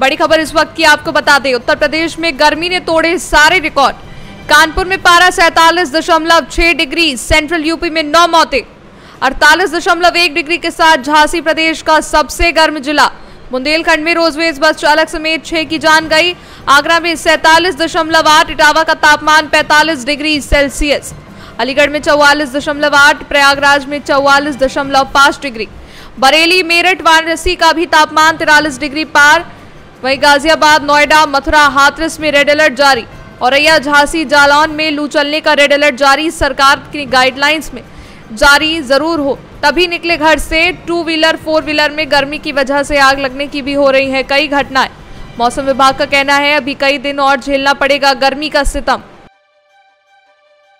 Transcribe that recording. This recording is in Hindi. बड़ी खबर इस वक्त की आपको बता दें, उत्तर प्रदेश में गर्मी ने तोड़े सारे रिकॉर्ड। कानपुर में पारा 47.6 डिग्री, सेंट्रल यूपी में 9 मौतें। 48.1 डिग्री के साथ झांसी प्रदेश का सबसे गर्म जिला। बुंदेलखंड में रोजवेज बस चालक समेत 6 की जान गई। आगरा में 47.8, इटावा का तापमान 45 डिग्री सेल्सियस। अलीगढ़ में 44.8, प्रयागराज में 44.5 डिग्री। बरेली, मेरठ, वाराणसी का भी तापमान 43 डिग्री पार। वहीं गाजियाबाद, नोएडा, मथुरा, हाथरस में रेड अलर्ट जारी। औरैया, झांसी, जालौन में लू चलने का रेड अलर्ट जारी। सरकार की गाइडलाइंस में जारी जरूर हो तभी निकले घर से। टू व्हीलर, फोर व्हीलर में गर्मी की वजह से आग लगने की भी हो रही है कई घटनाएं। मौसम विभाग का कहना है अभी कई दिन और झेलना पड़ेगा गर्मी का सितम।